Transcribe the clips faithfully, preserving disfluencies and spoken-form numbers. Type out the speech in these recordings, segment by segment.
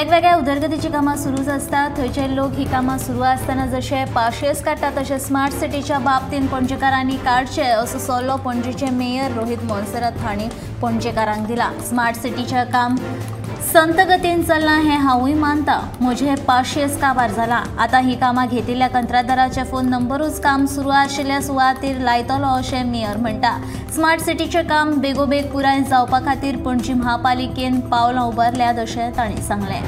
वेगवेगळ्या उदरगतीची कामां सुरूच असतात. थंयचे लोक ही कामां सुरू आसतना जशे पाशेस काडटा तशे स्मार्ट सिटीच्या बाबतीन पणजेकारांनी काडचे असो सल्लो पणजेचे मेयर रोहित मोन्सेरात हांणी पणजेकारांक दिला. स्मार्ट सिटीचे काम संतगतीन चलना है हावूय मानता. मुझे पाशेस काबार जाला. आता ही कामां घेतिल्ल्या कंत्राटदाराचे फोन नंबरूच काम सुरू आशिल्ल्या सुवातेर लायतलो अशें मेयर म्हणटा. स्मार्ट सिटीचे काम बेगोबेग पुराय जावपा खातीर पणजी महापालिकेन पावलां उबारल्यात अशें तांणी सांगलें.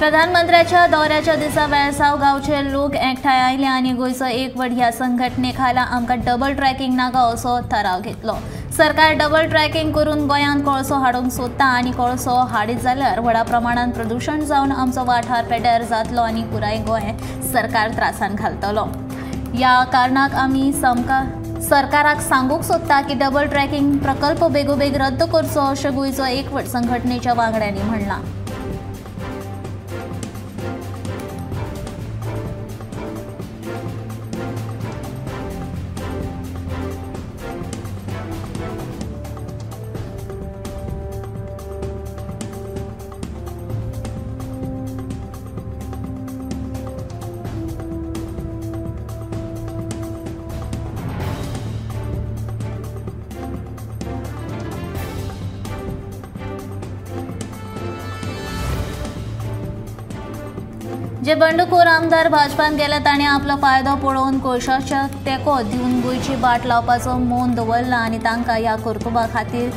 प्रधानमंत्र्याच्या दौऱ्याच्या दिसा वेळसाव गांवचे लोक एकठांय आयले आनी गोंयचो एक वड ह्या संघटने खाला आमकां डबल ट्रॅकिंग नाका असो थाराव घेतलो. सरकार डबल ट्रॅकिंग करून गोंयांत कोळसो हाडूंक सोदता आनी कोळसो हाडीत जाल्यार व्हडा प्रमाणांत प्रदूषण जावन आमचो वाठार पेड्यार जातलो आनी पुराय गोंय सरकार त्रासान घालतलो. ह्या कारणाक आमी सामका सरकाराक सांगूंक सोदता की डबल ट्रॅकिंग प्रकल्प बेगोबेग रद्द करचो अशें गोंयचो एक वड संघटनेच्या वांगड्यांनी म्हणलां. जे बंडखोर आमदार भाजपान गेले ताणें आपलो फायदो पळोवन कोळशाच्या तेको दिवन गोंयची बाट लावपाचो मोन दवरला आनी तांकां ह्या करकुबा खातीर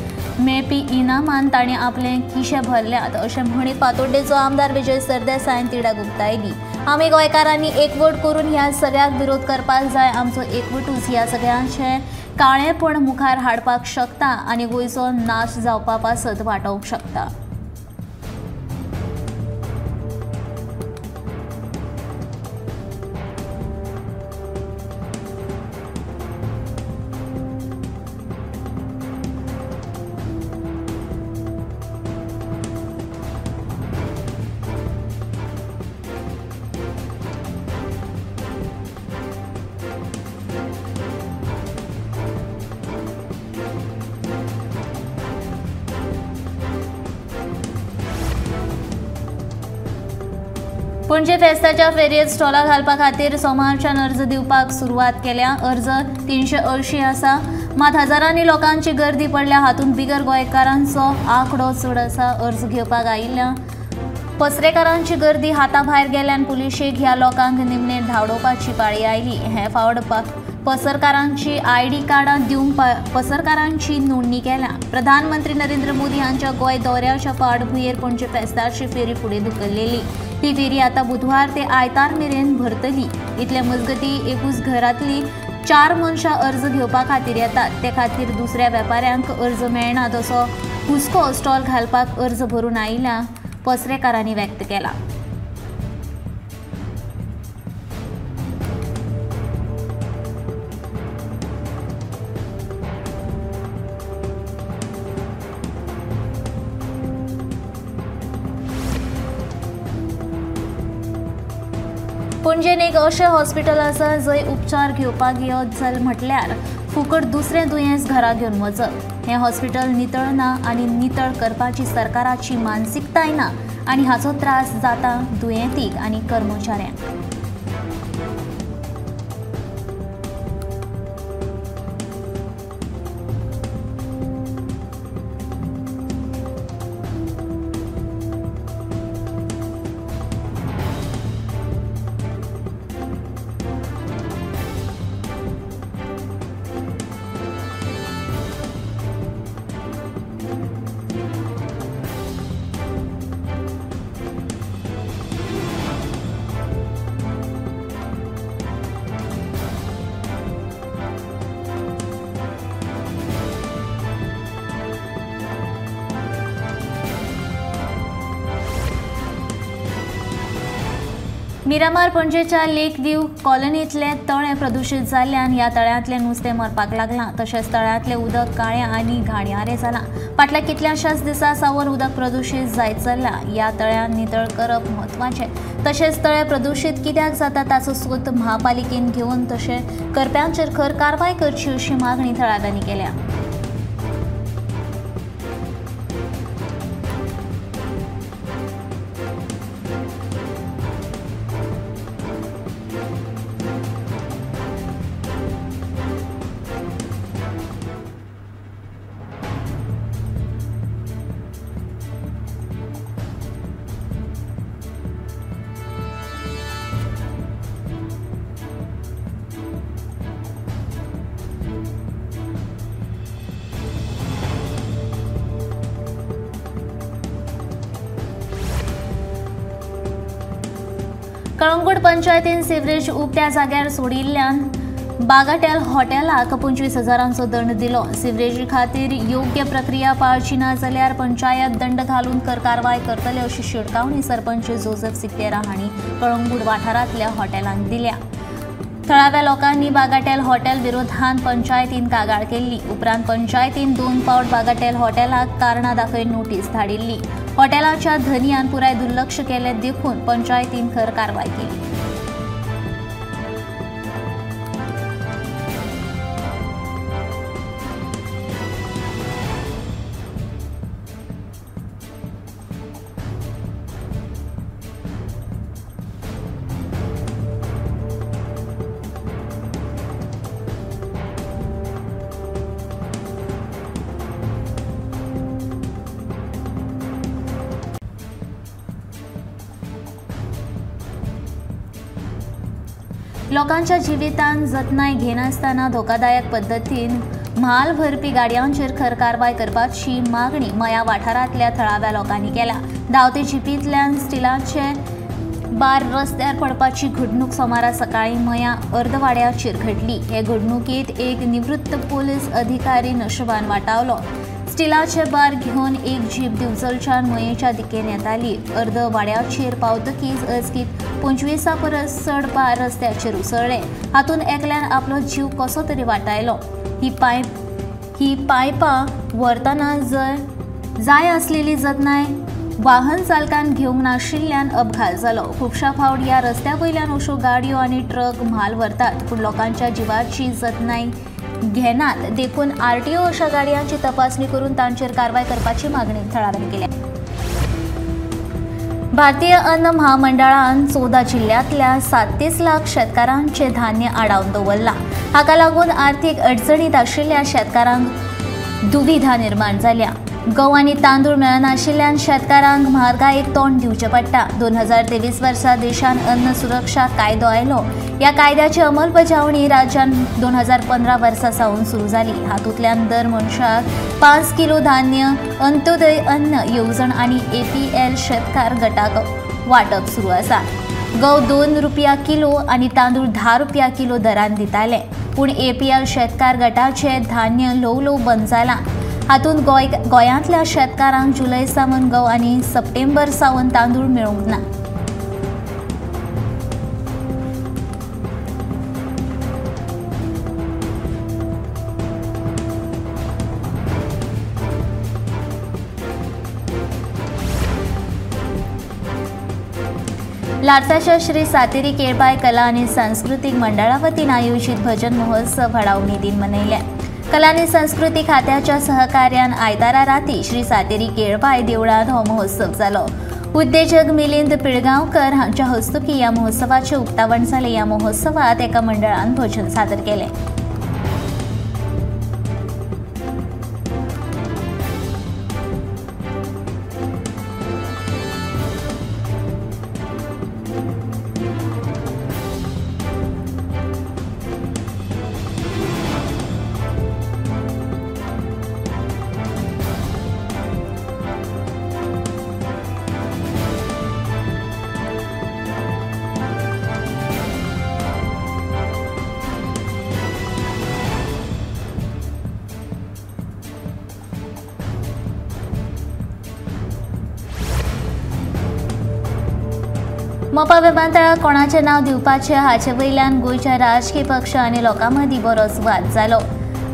मेळपी इनामान ताणें आपले किशे भरल्यात अशें म्हणीत फातोड्डेचो आमदार विजय सरदेसायन तिडक उक्तायली. आमी गोंयकारांनी एकवट करून ह्या सगळ्याक विरोध करपाक जाय. आमचो एकवटूच ह्या सगळ्यांचें काळेपण मुखार हाडपाक शकता आनी गोंयचो नाश जावपा पासत वांटोवंक शकता. पणजे फेस्ताच्या फेरयेत स्टॉला घालपा खातीर सोमारच्यान अर्ज दिवपाक सुरवात केल्या. अर्ज तीनशे अंयशी आसा. मात हजारांनी लोकांची गर्दी पडल्या. हातूंत बिगर गोंयकारांचो आंकडो चड आसा. अर्ज घेवपाक आयिल्ल्या पसरेकारांची गर्दी हाता भायर गेल्यान पुलिशेक ह्या लोकांक निमणे धाडोवपाची पाळी आयली. हे फावट पसरकारांची आय डी कार्डां दिवंक पसरकारांची नोंदणी केल्या. प्रधानमंत्री नरेंद्र मोदी हांच्या गोंय दौऱ्याच्या फाटभुंयेर पणजे फेस्ताची फेरी फुडें धुकल्लेली. ही फेरी आतां बुधवार ते आयतार मेरेन भरतली. इतले मजगती एकूच घरांतली चार मनशां अर्ज घेवपा खातीर येतात. ते खातीर दुसऱ्या वेपाऱ्यांक अर्ज मेळना तसो हुस्को स्टॉल घालपाक अर्ज भरून आयिल्ल्या पसरेकारांनी व्यक्त केला. पणजेन एक अशें हॉस्पिटल आसा जंय उपचार घेवपाक येत जाल्यार म्हटल्यार फुकट दुसरें दुयेंस घरा घेवन वचप. हें हॉस्पिटल नितळ ना आनी नितळ करपाची सरकाराची मानसिकताय ना आनी हाचो त्रास जाता दुयेंतीक आनी कर्मचाऱ्यांक. मिरामार पणजेच्या लेकव्ह्यू कॉलनीतले तळे प्रदूषित जाल्ल्यान ह्या तळ्यांतले नुस्तें मरपाक लागलां, तशेंच तळ्यांतले उदक काळें आनी घाणयारें जालां। फाटल्या कितल्याशाच दिसां सावन उदक प्रदूषित जायत चल्लां। ह्या तळ्यांत नितळ करप म्हत्वाचें, तशेंच तळे प्रदूषित कित्याक जाता ताचो सोद महापालिकेन घेवन तशें करप्यांचेर खर कारवाय करची अशी मागणी थळाव्यांनी केल्या। कळंगूट पंचायतीन सिवरेज उक्त्या जाग्यार सोडिल्ल्यान बागाटेल हॉटेलाक पंचवीस हजारांचो दंड दिलो। सिवरेजी खातीर योग्य प्रक्रिया पाळची ना जाल्यार पंचायत दंड घालून कर कारवाय करतले अशी शिटकावणी सरपंच जोसेफ सिक्तेरा हांणी कळंगूट वाठारांतल्या हॉटेलांक दिल्या। थळाव्या लोकांनी बागाटेल हॉटेल विरोधान पंचायतीन कागाळ केल्ली, उपरांत पंचायतीन दोन पावट बागाटेल हॉटेलाक कारणां दाखय नोटीस धाडिल्ली। हॉटेलाच्या धनियान पुराय दुर्लक्ष केले देखून पंचायतीन खर कारवाय केली। लोकांच्या जिवितांत जतनाय घेनासतना धोकादायक पद्दतीन म्हाल भरपी गाडयांचेर खर कारवाय करपाची मागणी मया वाठारांतल्या थळाव्या लोकांनी केल्या। धांवते जिपींतल्यान स्टिलाचे बार रस्त्यार पडपाची घडणूक सोमारा सकाळी मया अर्दवाड्याचेर घडली। हे घडणुकेंत एक निवृत्त पोलीस अधिकारी नशिबान वाटावलो। स्टिलाचे बार घेवन एक जीप दिवचलच्यान मयेच्या दिकेन येताली। अर्द वाड्याचेर पावतकीच अचकीत पंचवीसा परस चड बार रस्त्याचेर उसळ्ळे। हातून एकल्यान आपलो जीव कसो तरी वाटायलो। ही पायप ही पायपां व्हरतना जर जाय आसलेली जतनाय वाहन चालकान घेवंक नाशिल्ल्यान अपघात जालो। खुबशा फावट ह्या रस्त्या वयल्यान अश्यो गाडयो आनी ट्रक म्हाल व्हरतात, पूण लोकांच्या जिवाची जतनाय घेनात देखून आरटीओ अशा गाडयांची तपासणी करून तांचेर कारवाय करपाची मागणी थळाव्यांनी केल्या। भारतीय अन्न महामंडळान चौदा जिल्ह्यांतल्या साततीस लाख शेतकारांचे धान्य आडावन दवरलां। हाका लागून आर्थिक अडचणीत आशिल्ल्या शेतकारांक दुविधा निर्माण जाल्या। गंव आनी तांदूळ मेळनाशिल्ल्यान शेतकारांक म्हारगायेक तोंड दिवचें पडटा। दोन हजार तेवीस वर्सा देशान अन्न सुरक्षा कायदो आयलो। ह्या कायद्याची अंमलबजावणी राज्यान दोन हजार पंदरा वर्सा सावन सुरू जाली। हातूंतल्यान दर मनशाक पांच किलो धान्य अंत्योदय अन्न येवजण आनी ए पी एल शेतकार गटाक वांटप सुरू आसा। गंव दोन रुपया किलो आनी तांदूळ धा रुपया किलो दरान दिताले, पूण ए पी एल शेतकार गटाचें धान्य ल्हव ल्हव बंद जालां। हातूंत गोय गोंयांतल्या शेतकारांक जुलय सावन गंव आनी सप्टेंबर सावन तांदूळ मेळूंक ना। लार्साच्या श्री सातेरी केळबाय कला आनी सांस्कृतीक मंडळा वतीन आयोजीत भजन महोत्सव घडावणी दिन मनयल्या। कला आनी संस्कृती खात्याच्या सहकार्यान आयतारा राती श्री सातेरी केळबाय देवळांत हो महोत्सव जालो। उद्देजक मिलिंद पिळगांवकर हांच्या हस्तुकी ह्या महोत्सवाचें उक्तावण जालें। ह्या महोत्सवांत एका मंडळान भजन सादर केलें। मपा विमानतळाक कोणाचें नांव दिवपाचें हाचे वयल्यान गोंयच्या राजकीय पक्षां आनी लोकां मदीं बरोच वाद जालो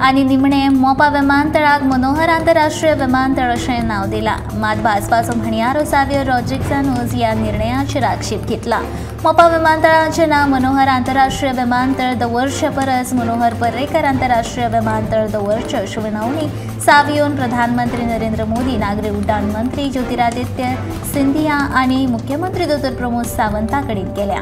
आनी निमणें मोपा विमानतळाक मनोहर आंतरराष्ट्रीय विमानतळ अशें नांव दिलां, मात भाजपाचो म्हणयारो झावियर रॉड्रिग्सानूच ह्या निर्णयाचेर आक्षेप घेतला। मोपा विमानतळाचें नांव मनोहर आंतरराष्ट्रीय विमानतळ दवरचे परस मनोहर पर्रेकर आंतरराष्ट्रीय विमानतळ दवरचे अशी विनवणी सावियोन प्रधानमंत्री नरेंद्र मोदी, नागरी उड्डाण मंत्री ज्योतिरादित्य सिंधिया आनी मुख्यमंत्री दोतोर प्रमोद सावंता कडेन केल्या।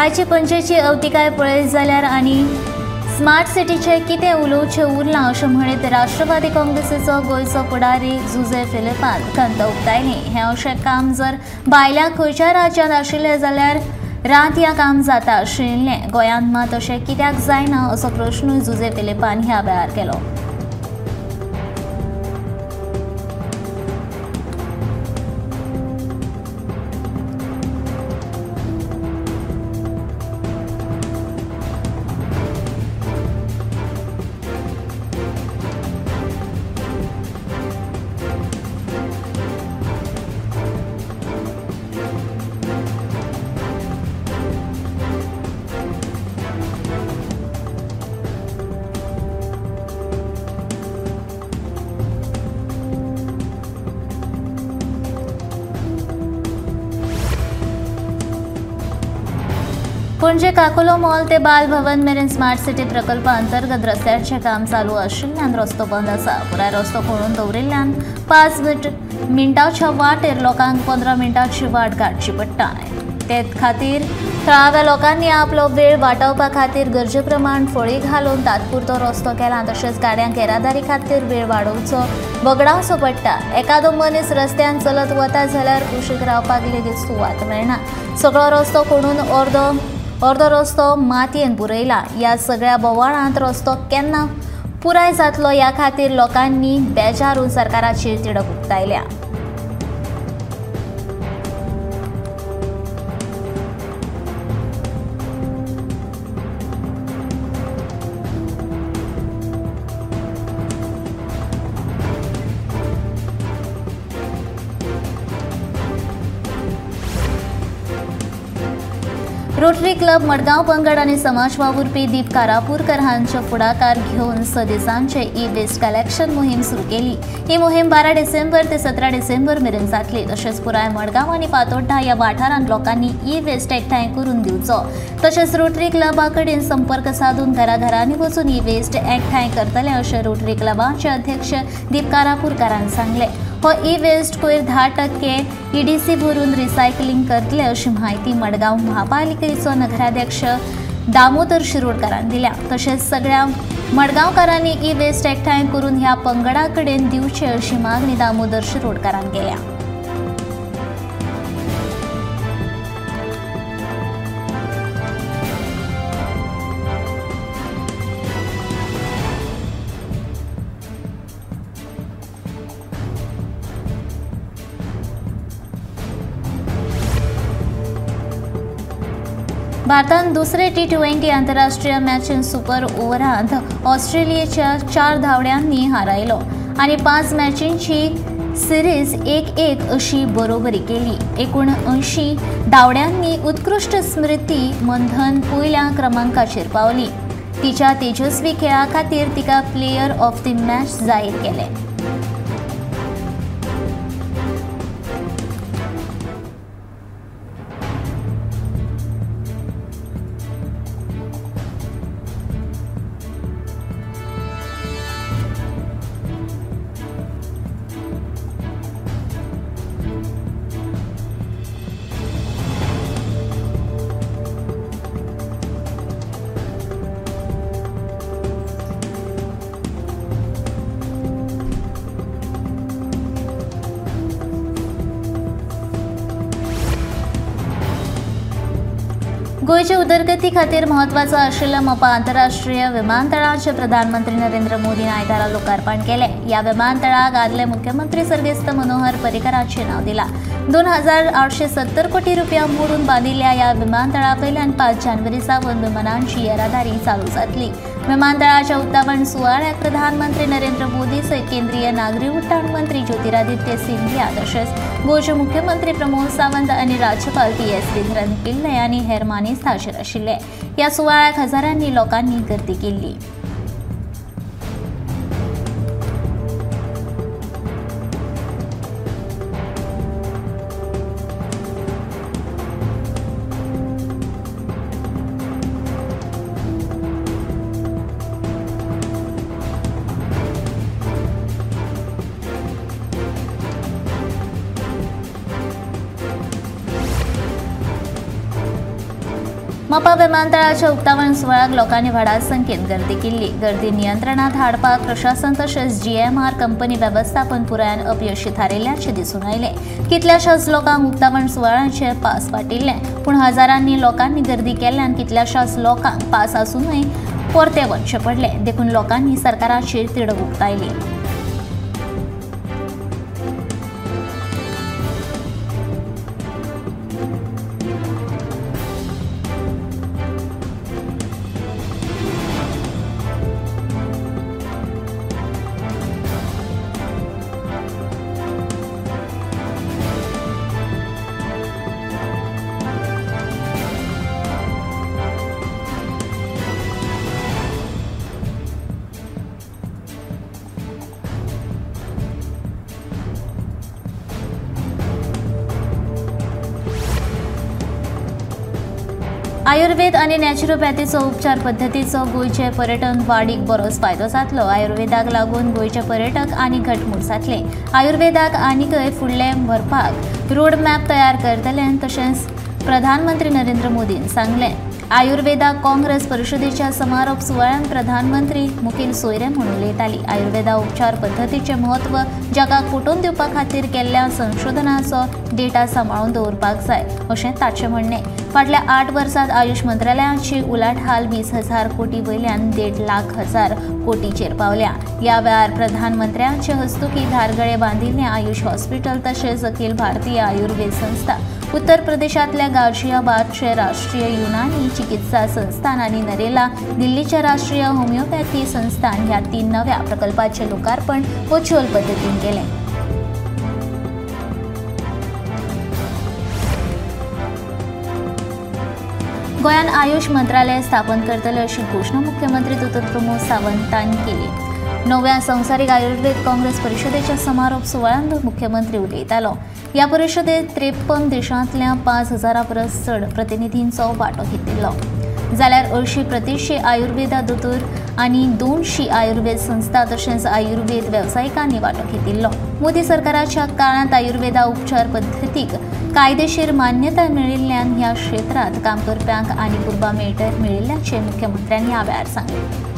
आयचे पंचेची अवतिकाय पळयत जाल्यार आनी स्मार्ट सिटीचे कितें उलोवचें उरलां अशें म्हणीत राष्ट्रवादी काँग्रेसीचो गोंयचो फुडारी जुजे फिलिपान खंत उक्तायली। हें अशें काम जर भायल्या खंयच्या राज्यांत आशिल्लें जाल्यार रात ह्या काम जाता आशिल्लें, गोंयांत मात अशें कित्याक जायना असो प्रश्नूय जुजे फिलिपान ह्या वेळार केलो। पणजे काकोलो मॉल ते बाल भवन मेरेन स्मार्ट सिटी प्रकल्प अंतर्गत रस्त्याचें काम चालू आशिल्ल्यान रस्तो बंद आसा। पुराय रस्तो खोळून दवरिल्ल्यान पांच मिनटाच्या वाटेर लोकांक पंदरा मिनटांची वाट काडची पडटा। ते खातीर थळाव्या लोकांनी आपलो वेळ वाटावपा खातीर गरजे प्रमाण फळी घालून तात्पुरतो रस्तो केला, तशेंच गाड्यांक येरादारी खातीर वेळ वाडोवचो बगडावचो पडटा। एकादो मनीस रस्त्यान चलत वता जाल्यार कुशीक रावपाक लेगीत सुवात मेळना। सगळो रस्तो खोडून अर्दो अर्दो रस्तो मातयेन बुरयला। ह्या सगळ्या बोवाळांत रस्तो केन्ना पुराय जातलो ह्या खातीर लोकांनी बेजारून सरकाराचेर तिडक उक्तायल्या। रोटरी क्लब मडगांव पंगड आनी समाज वावुरपी दीप कारापूरकर हांचो फुडाकार घेवन स दिसांचे ई वेस्ट कलेक्शन मोहीम सुरू केली। ही मोहीम बारा डिसेंबर ते सतरा डिसेंबर मेरेन जातली, तशेंच पुराय मडगांव आनी फातोड्डा ह्या वाठारांत लोकांनी ई वेस्ट एकठांय करून दिवचो, तशेंच रोटरी क्लबा कडेन संपर्क साधून घराघरांनी वचून ई वेस्ट एकठांय करतले अशें रोटरी क्लबाचे अध्यक्ष दीप कारापूरकारान सांगलें। हो ई वेस्ट कोयर धा टक्के ईडीसी भरून रिसायकलिंग करतले अशी माहिती मडगांव महापालिकेचो नगराध्यक्ष दामोदर शिरोडकारान दिल्या, तशेंच सगळ्या मडगांवकारांनी ई वेस्ट एकठांय करून ह्या पंगडा कडेन दिवचे अशी मागणी दामोदर शिरोडकारान केल्या। भारतान दुसरे टी ट्वेंटी आंतरराष्ट्रीय मॅचीन सुपर ओव्हरांत ऑस्ट्रेलियेच्या चार धावड्यांनी हारायलो आनी पांच मॅचींची सिरीज एक एक अशी बरोबरी केली। एकूण अंयशीं धावड्यांनी उत्कृष्ट स्मृती मंधन पयल्या क्रमांकाचेर पावली। तिच्या तेजस्वी खेळा खातीर तिका प्लेयर ऑफ द मॅच जाहीर केलें। मुंबईच्या उदरगती खातीर महत्त्वाचा आशिल्लो मोपा आंतरराष्ट्रीय विमानतळाचे प्रधानमंत्री नरेंद्र मोदी आयतारा लोकार्पण केले। या विमानतळाक आदले मुख्यमंत्री सर्गेस्त मनोहर पर्रीकराचे नाव दिला। दोन हजार आठशे सत्तर कोटी रुपया मोडून बांधिल्ल्या या विमानतळा वयल्यान पांच जानेवारी सावन विमानांची येरादारी चालू जातली। विमानतळाच्या उक्तावण सुवाळ्याक प्रधानमंत्री नरेंद्र मोदी सयत केंद्रीय नागरी उड्डाण मंत्री ज्योतिरादित्य सिंधिया तशेंच गोंयचे मुख्यमंत्री प्रमोद सावंत आनी राज्यपाल पी एस श्रीधरन पिल्लय आनी हेर मानेस्त हाजीर आशिल्ले। ह्या सुवाळ्याक हजारांनी लोकांनी गर्दी केल्ली। मोपा विमानतळाच्या उक्तावण सुवाळ्याक लोकांनी व्हडा संख्येन गर्दी केली। गर्दी नियंत्रणात हाडपाक प्रशासन तशेंच जी एम आर कंपनी वेवस्थापन पुरायान अपयशी थारिल्ल्याचे दिसून आयले। कितल्याशाच लोकांक उक्तावण सुवाळ्याचे पास फाटिल्ले, पूण हजारांनी लोकांनी गर्दी केल्ल्यान कितल्याशाच लोकांक पास आसूनय परते वच्चे पडले। देखून लोकांनी सरकाराचेर तिडक उक्तायली। आयुर्वेद आनी नॅचरोपॅथीचो उपचार पद्दतीचो गोंयचे पर्यटन वाडीक बरोच फायदो जातलो। आयुर्वेदाक लागून गोंयचे पर्यटक आनी घटमूट जातले। आयुर्वेदाक आनीकय फुडलें व्हरपाक रोडमॅप तयार करतले तशेंच प्रधानमंत्री नरेंद्र मोदीन सांगलें। आयुर्वेदाक काँग्रेस परिशदेच्या समारोप सुवाळ्यान प्रधानमंत्री मुखेल सोयरे म्हणून उलयताली। आयुर्वेदा उपचार पद्दतीचें म्हत्व जगाक पटोवन दिवपा खातीर केल्ल्या संशोधनाचो डेटा सांबाळून दवरपाक जाय अशें ताचें म्हणणें। फाटल्या आठ वर्सांत आयुष मंत्रालयाची उलाढाल वीस हजार कोटी वयल्यान देड लाख हजार कोटीचेर पावल्या। ह्या वेळार प्रधानमंत्र्यांचे हस्तुकी धारगळे बांदिल्लें आयुष हॉस्पिटल तशेंच अखील भारतीय आयुर्वेद संस्था, उत्तर प्रदेशांतल्या गाझियाबादचे राष्ट्रीय युनानी चिकित्सा संस्थान आनी नरेला दिल्लीच्या राष्ट्रीय होमिओपॅथी संस्थान ह्या तीन नव्या प्रकल्पाचें लोकार्पण व्हर्च्युअल पद्दतीन केलें। गोंयान आयुष मंत्रालय स्थापन करतले अशी घोषणा मुख्यमंत्री दोतोर प्रमोद सावंतान केली। नव्या संवसारीक आयुर्वेद काँग्रेस परिशदेच्या समारोप सुवाळ्यान मुख्यमंत्री उलयतालो। ह्या परिशदेंत त्रेप्पन देशांतल्या पांच हजारा परस चड प्रतिनिधींचो वांटो घेतिल्लो, जाल्यार अंयशीं प्रतिशी आयुर्वेदा दोतोर आनी दोनशी आयुर्वेद संस्था तशेंच आयुर्वेद वेवसायिकांनी वांटो घेतिल्लो। मोदी सरकाराच्या काळांत आयुर्वेदा उपचार पद्दतीक कायदेशीर मान्यताय मेळिल्ल्यान ह्या क्षेत्रांत काम करप्यांक आनी पुरबा मेळिल्ल्याचें मुख्यमंत्र्यांनी ह्या वेळार सांगलें।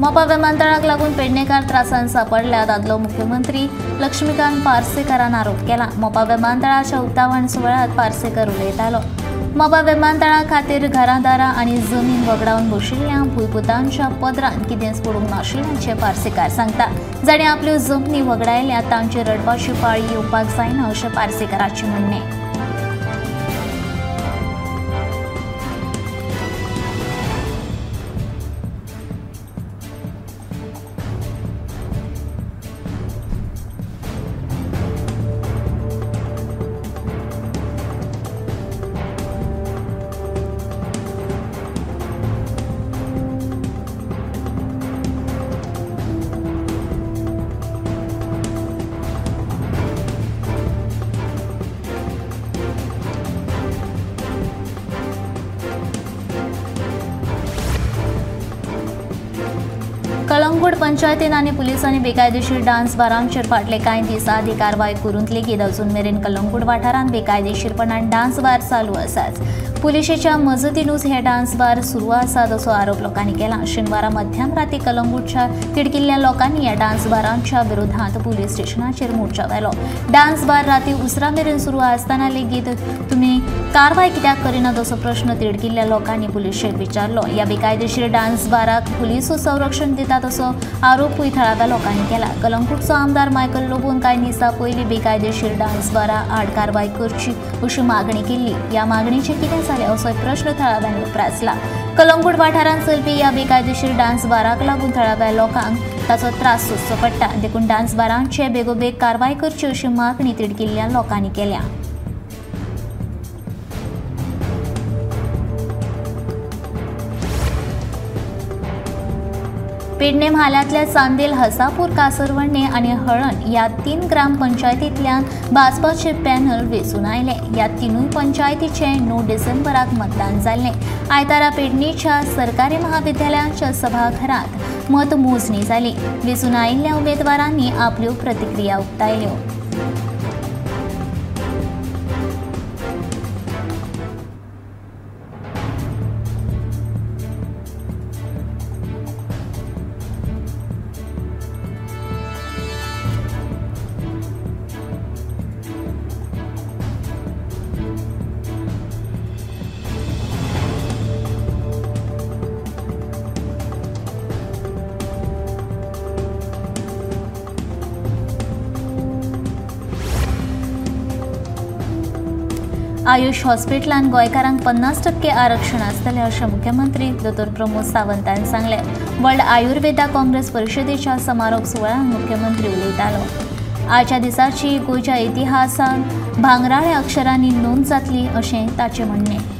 मोपा विमानतळाक लागून पेडणेकार त्रासान सापडल्या दादलो मुख्यमंत्री लक्ष्मीकांत पार्सेकरान आरोप केला। मोपा विमानतळाच्या उक्तावण सुवाळ्यात पार्सेकर उलयतालो। मोपा विमानतळा खातीर घरादारां आनी जमीन वगडावन बशिल्ल्या भुंयपुतांच्या पदरान कितेंच पडूंक नाशिल्ल्याचें पार्सेकार सांगता। जाणें आपल्यो जमनी वगडायल्या तांचे रडपाची पाळी येवपाक जायना अशें पार्सेकराचें म्हणणें। पंचायतीन पुलिसांनी बेकायदेशीर डान्स बारामशेर फाटले कांय दीस आदी कारवाय करूंतली की दसून मेरेन कलंगूट वाठारांत बेकायदेशीरपणान डान्स बार चालू आसात। पुलिसेच्या मजतीनूच हे डान्स बार सुरू आसात असो आरोप लोकांनी केला। शेनवारा मध्यम राती कलंगूटच्या तिडकिल्ल्या लोकांनी या डान्स बारांच्या विरोधात पुलीस स्टेशनाचेर मोर्चा लायलो। डान्स बार राती उसरा मेरेन सुरू आसतना लेगीत तुम्ही कारवाय कित्याक करीनात असो प्रश्न तिडकिल्ल्या लोकांनी पुलिसेक विचारलो। या बेकायदेशीर डान्स बाराक पुलीस संरक्षण दितात असो आरोपूय थळाव्या लोकांनी केला। कलंगूटचो आमदार मायकल लोबोन कांय दिसां पयलीं बेकायदेशीर डान्स बारा आड कारवाय करची अशी मागणी केल्ली। या मागणीचे कितें जालें असो प्रश्न थळाव्यांनी उप्रासला। कलंगूट वाठारांत चलपी या बेकायदेशीर डान्स बाराक लागून थळाव्या लोकांक ताचो त्रास सोंसचो पडटा। देखून डान्स बारांचे बेगोबेग कारवाय करची अशी मागणी तिडकिल्ल्या लोकांनी केल्या। पेडणे म्हाल्यांतल्या चांदेल, हसापूर, कासरवणे आनी हळण ह्या तीन ग्राम पंचायतींतल्यान भाजपाचे पॅनल वेंचून आयले। ह्या तिनूय पंचायतीचे णव डिसेंबराक मतदान जाल्लें। आयतारा पेडणेच्या सरकारी महाविद्यालयाच्या सभाघरांत मतमोजणी जाली। वेंचून आयिल्ल्या उमेदवारांनी आपल्यो प्रतिक्रिया उक्तायल्यो। आयुष हॉस्पिटलान गोंयकारांक पन्नास टक्के आरक्षण आसतलें अशें मुख्यमंत्री दोतोर प्रमोद सावंतान सांगलें। वर्ल्ड आयुर्वेदा काँग्रेस परिशदेच्या समारोप सुवाळ्यान मुख्यमंत्री उलयतालो। आजच्या दिसाची गोंयच्या इतिहासान भांगराळे अक्षरांनी नोंद जातली अशें ताचें म्हणणें।